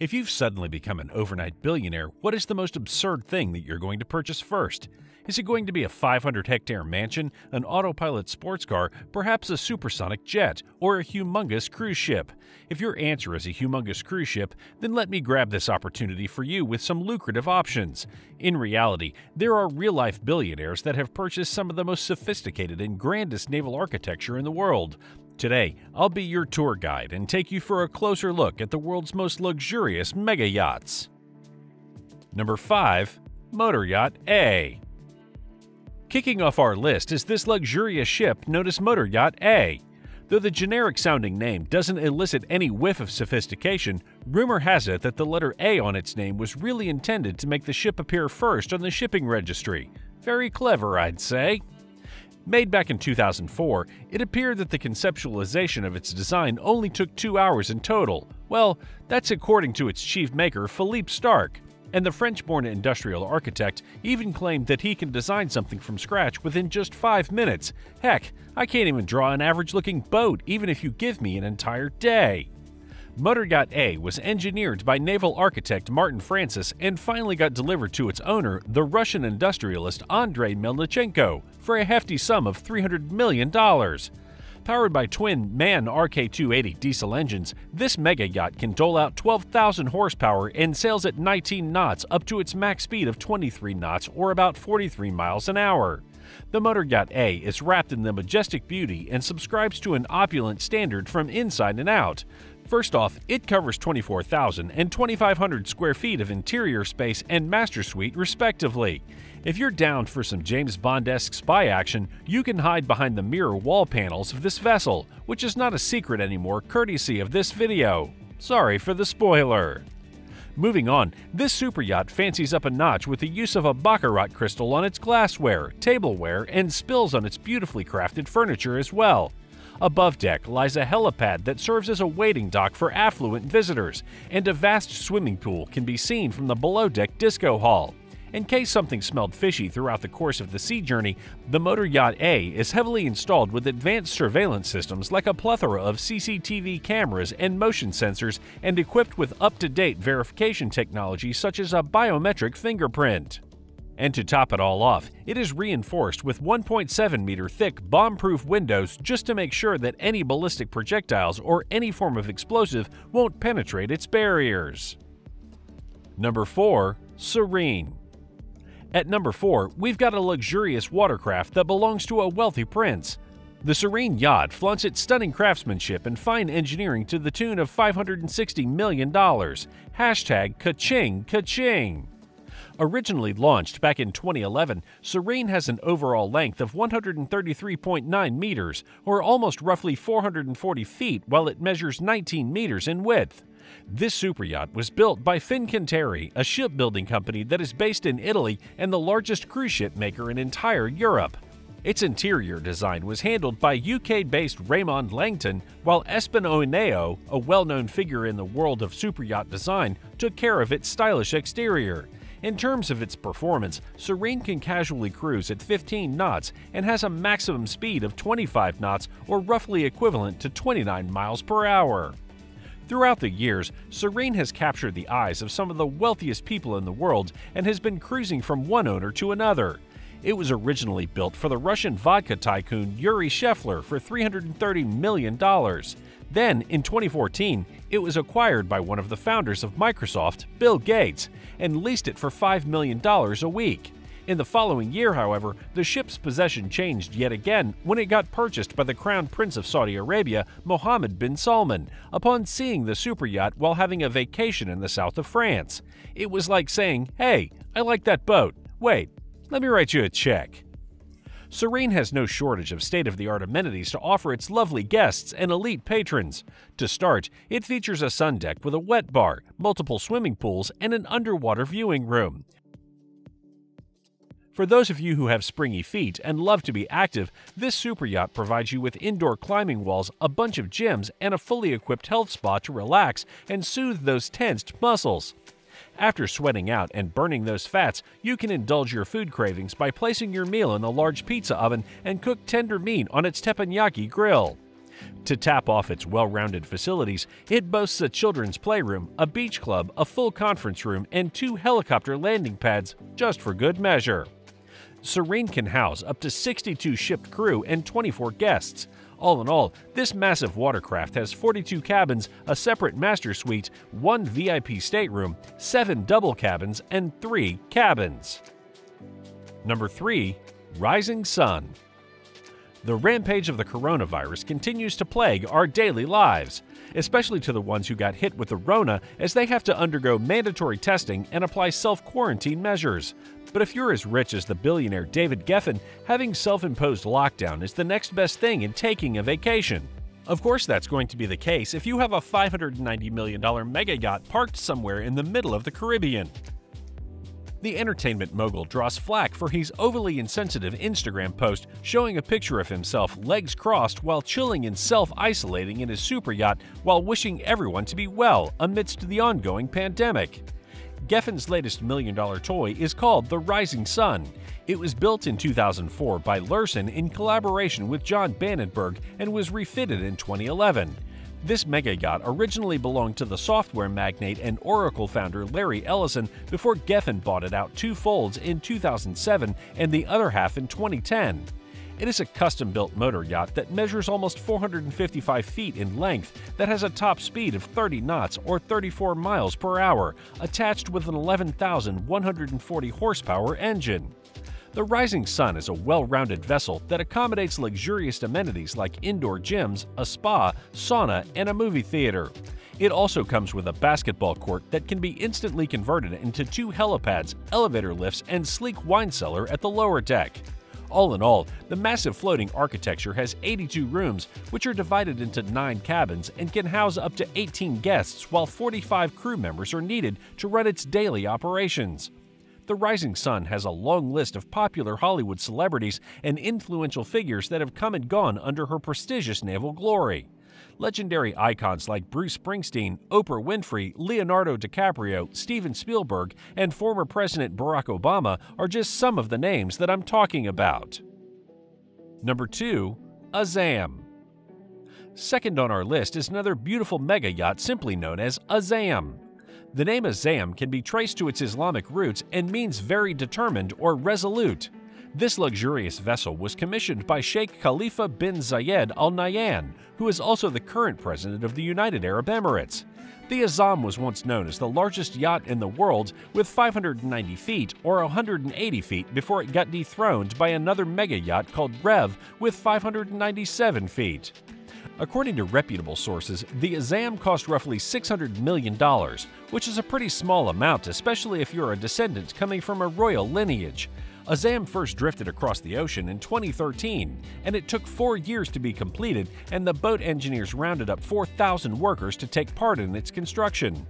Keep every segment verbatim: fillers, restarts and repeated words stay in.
If you've suddenly become an overnight billionaire, what is the most absurd thing that you're going to purchase first? Is it going to be a five hundred hectare mansion, an autopilot sports car, perhaps a supersonic jet, or a humongous cruise ship? If your answer is a humongous cruise ship, then let me grab this opportunity for you with some lucrative options. In reality, there are real-life billionaires that have purchased some of the most sophisticated and grandest naval architecture in the world. Today, I'll be your tour guide and take you for a closer look at the world's most luxurious mega yachts. Number five. Motor Yacht A. Kicking off our list is this luxurious ship known as Motor Yacht A. Though the generic-sounding name doesn't elicit any whiff of sophistication, rumor has it that the letter A on its name was really intended to make the ship appear first on the shipping registry. Very clever, I'd say. Made back in two thousand four, it appeared that the conceptualization of its design only took two hours in total. Well, that's according to its chief maker, Philippe Starck. And the French-born industrial architect even claimed that he can design something from scratch within just five minutes. Heck, I can't even draw an average-looking boat even if you give me an entire day. Motor Yacht A was engineered by naval architect Martin Francis and finally got delivered to its owner, the Russian industrialist Andrei Melnichenko, for a hefty sum of three hundred million dollars. Powered by twin MAN R K two eighty diesel engines, this mega yacht can dole out twelve thousand horsepower and sails at nineteen knots up to its max speed of twenty-three knots or about forty-three miles an hour. The Motor Yacht A is wrapped in the majestic beauty and subscribes to an opulent standard from inside and out. First off, it covers twenty-four thousand and twenty-five hundred square feet of interior space and master suite, respectively. If you're down for some James Bond-esque spy action, you can hide behind the mirror wall panels of this vessel, which is not a secret anymore courtesy of this video. Sorry for the spoiler. Moving on, this superyacht fancies up a notch with the use of a baccarat crystal on its glassware, tableware, and spills on its beautifully crafted furniture as well. Above deck lies a helipad that serves as a waiting dock for affluent visitors, and a vast swimming pool can be seen from the below-deck disco hall. In case something smelled fishy throughout the course of the sea journey, the Motor Yacht A is heavily installed with advanced surveillance systems like a plethora of C C T V cameras and motion sensors, and equipped with up-to-date verification technology such as a biometric fingerprint. And to top it all off, it is reinforced with one point seven meter thick bomb-proof windows just to make sure that any ballistic projectiles or any form of explosive won't penetrate its barriers. Number four. Serene. At number four, we've got a luxurious watercraft that belongs to a wealthy prince. The Serene yacht flaunts its stunning craftsmanship and fine engineering to the tune of five hundred sixty million dollars. Hashtag ka-ching, ka-ching. Originally launched back in twenty eleven, Serene has an overall length of one hundred thirty-three point nine meters, or almost roughly four hundred forty feet, whiwhile it measures nineteen meters in width. This superyacht was built by Fincantieri, a shipbuilding company that is based in Italy and the largest cruise ship maker in entire Europe. Its interior design was handled by U K-based Raymond Langton, while Espen Oneo, a well-known figure in the world of superyacht design, took care of its stylish exterior. In terms of its performance, Serene can casually cruise at fifteen knots and has a maximum speed of twenty-five knots, or roughly equivalent to twenty-nine miles per hour. Throughout the years, Serene has captured the eyes of some of the wealthiest people in the world and has been cruising from one owner to another. It was originally built for the Russian vodka tycoon Yuri Scheffler for three hundred thirty million dollars. Then, in twenty fourteen, it was acquired by one of the founders of Microsoft, Bill Gates, and leased it for five million dollars a week. In the following year, however, the ship's possession changed yet again when it got purchased by the Crown Prince of Saudi Arabia, Mohammed bin Salman, upon seeing the superyacht while having a vacation in the south of France. It was like saying, "Hey, I like that boat. Wait, let me write you a check." Serene has no shortage of state-of-the-art amenities to offer its lovely guests and elite patrons. To start, it features a sun deck with a wet bar, multiple swimming pools, and an underwater viewing room. For those of you who have springy feet and love to be active, this superyacht provides you with indoor climbing walls, a bunch of gyms, and a fully equipped health spa to relax and soothe those tensed muscles. After sweating out and burning those fats, you can indulge your food cravings by placing your meal in a large pizza oven and cook tender meat on its teppanyaki grill. To tap off its well-rounded facilities, it boasts a children's playroom, a beach club, a full conference room, and two helicopter landing pads, just for good measure. Serene can house up to sixty-two shipped crew and twenty-four guests. All in all, this massive watercraft has forty-two cabins, a separate master suite, one V I P stateroom, seven double cabins, and three cabins. Number three. Rising Sun. The rampage of the coronavirus continues to plague our daily lives, especially to the ones who got hit with the Rona, as they have to undergo mandatory testing and apply self-quarantine measures. But if you're as rich as the billionaire David Geffen, having self-imposed lockdown is the next best thing in taking a vacation. Of course, that's going to be the case if you have a five hundred ninety million dollar mega yacht parked somewhere in the middle of the Caribbean. The entertainment mogul draws flack for his overly insensitive Instagram post showing a picture of himself legs crossed while chilling and self-isolating in his super yacht while wishing everyone to be well amidst the ongoing pandemic. Geffen's latest million-dollar toy is called the Rising Sun. It was built in two thousand four by Lürssen in collaboration with John Bannenberg and was refitted in twenty eleven. This mega yacht originally belonged to the software magnate and Oracle founder Larry Ellison before Geffen bought it out two folds in two thousand seven and the other half in twenty ten. It is a custom-built motor yacht that measures almost four hundred fifty-five feet in length, that has a top speed of thirty knots or thirty-four miles per hour, attached with an eleven thousand one hundred forty horsepower engine. The Rising Sun is a well-rounded vessel that accommodates luxurious amenities like indoor gyms, a spa, sauna, and a movie theater. It also comes with a basketball court that can be instantly converted into two helipads, elevator lifts, and sleek wine cellar at the lower deck. All in all, the massive floating architecture has eighty-two rooms, which are divided into nine cabins and can house up to eighteen guests, while forty-five crew members are needed to run its daily operations. The Rising Sun has a long list of popular Hollywood celebrities and influential figures that have come and gone under her prestigious naval glory. Legendary icons like Bruce Springsteen, Oprah Winfrey, Leonardo DiCaprio, Steven Spielberg, and former President Barack Obama are just some of the names that I'm talking about. Number two. Azzam. Second on our list is another beautiful mega yacht simply known as Azzam. The name Azzam can be traced to its Islamic roots and means very determined or resolute. This luxurious vessel was commissioned by Sheikh Khalifa bin Zayed Al Nahyan, who is also the current president of the United Arab Emirates. The Azzam was once known as the largest yacht in the world, with five hundred ninety feet or one hundred eighty feet before it got dethroned by another mega yacht called Rev with five hundred ninety-seven feet. According to reputable sources, the Azzam cost roughly six hundred million dollars, which is a pretty small amount, especially if you're a descendant coming from a royal lineage. Azzam first drifted across the ocean in twenty thirteen, and it took four years to be completed, and the boat engineers rounded up four thousand workers to take part in its construction.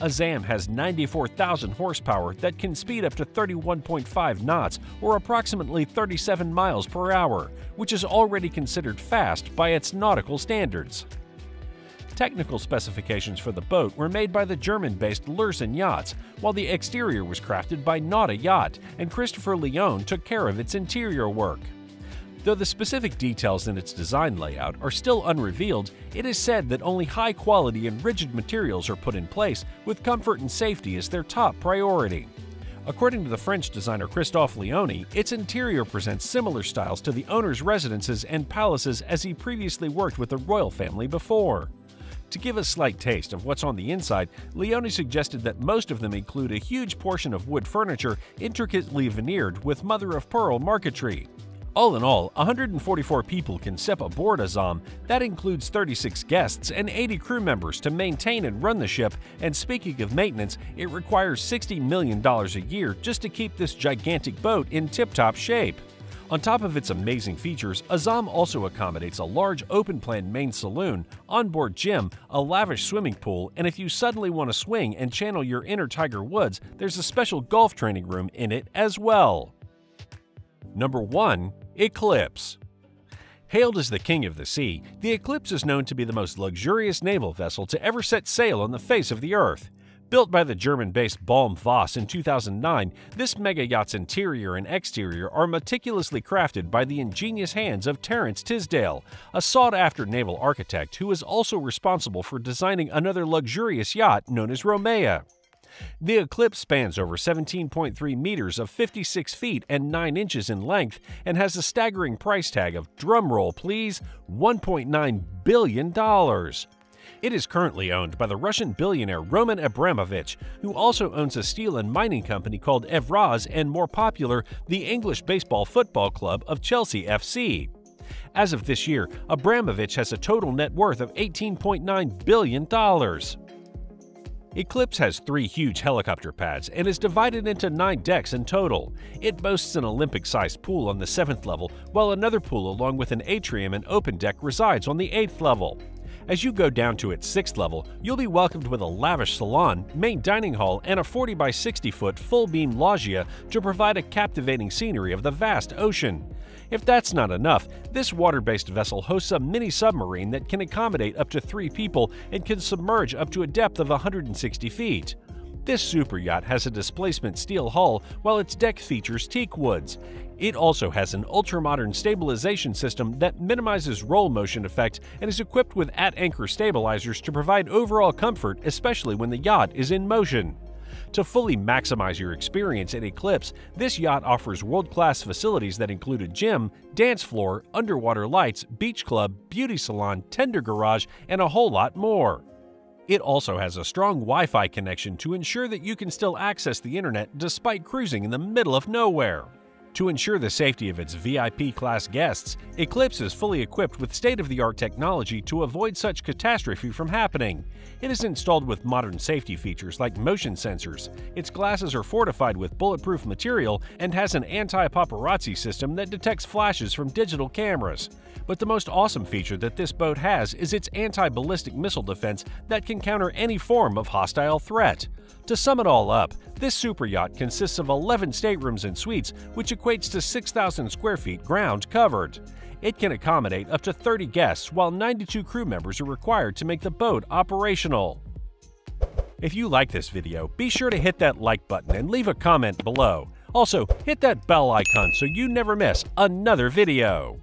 Azzam has ninety-four thousand horsepower that can speed up to thirty-one point five knots or approximately thirty-seven miles per hour, which is already considered fast by its nautical standards. Technical specifications for the boat were made by the German-based Lürssen Yachts, while the exterior was crafted by Nauta Yacht, and Christophe Leone took care of its interior work. Though the specific details in its design layout are still unrevealed, it is said that only high-quality and rigid materials are put in place, with comfort and safety as their top priority. According to the French designer Christophe Leone, its interior presents similar styles to the owner's residences and palaces, as he previously worked with the royal family before. To give a slight taste of what's on the inside, Leone suggested that most of them include a huge portion of wood furniture intricately veneered with mother-of-pearl marquetry. All in all, one hundred forty-four people can step aboard Azzam. That includes thirty-six guests and eighty crew members to maintain and run the ship, and speaking of maintenance, it requires sixty million dollars a year just to keep this gigantic boat in tip-top shape. On top of its amazing features, Azzam also accommodates a large open-plan main saloon, onboard gym, a lavish swimming pool, and if you suddenly want to swing and channel your inner Tiger Woods, there's a special golf training room in it as well. Number one. Eclipse. Hailed as the king of the sea, the Eclipse is known to be the most luxurious naval vessel to ever set sail on the face of the earth. Built by the German-based Baum Voss in two thousand nine, this mega yacht's interior and exterior are meticulously crafted by the ingenious hands of Terence Tisdale, a sought-after naval architect who is also responsible for designing another luxurious yacht known as Romea. The Eclipse spans over seventeen point three meters of fifty-six feet and nine inches in length and has a staggering price tag of, drumroll please, one point nine billion dollars. It is currently owned by the Russian billionaire Roman Abramovich, who also owns a steel and mining company called Evraz and, more popular, the English baseball football club of Chelsea F C. As of this year, Abramovich has a total net worth of eighteen point nine billion dollars. Eclipse has three huge helicopter pads and is divided into nine decks in total. It boasts an Olympic-sized pool on the seventh level, while another pool along with an atrium and open deck resides on the eighth level. As you go down to its sixth level, you'll be welcomed with a lavish salon, main dining hall, and a forty by sixty foot full-beam loggia to provide a captivating scenery of the vast ocean. If that's not enough, this water-based vessel hosts a mini-submarine that can accommodate up to three people and can submerge up to a depth of one hundred sixty feet. This super yacht has a displacement steel hull, while its deck features teak woods. It also has an ultramodern stabilization system that minimizes roll motion effect and is equipped with at-anchor stabilizers to provide overall comfort, especially when the yacht is in motion. To fully maximize your experience at Eclipse, this yacht offers world-class facilities that include a gym, dance floor, underwater lights, beach club, beauty salon, tender garage, and a whole lot more. It also has a strong Wi-Fi connection to ensure that you can still access the internet despite cruising in the middle of nowhere. To ensure the safety of its V I P-class guests, Eclipse is fully equipped with state-of-the-art technology to avoid such catastrophe from happening. It is installed with modern safety features like motion sensors, its glasses are fortified with bulletproof material, and has an anti-paparazzi system that detects flashes from digital cameras. But the most awesome feature that this boat has is its anti-ballistic missile defense that can counter any form of hostile threat. To sum it all up, this super yacht consists of eleven staterooms and suites, which equates to six thousand square feet ground covered. It can accommodate up to thirty guests, while ninety-two crew members are required to make the boat operational. If you like this video, be sure to hit that like button and leave a comment below. Also, hit that bell icon so you never miss another video.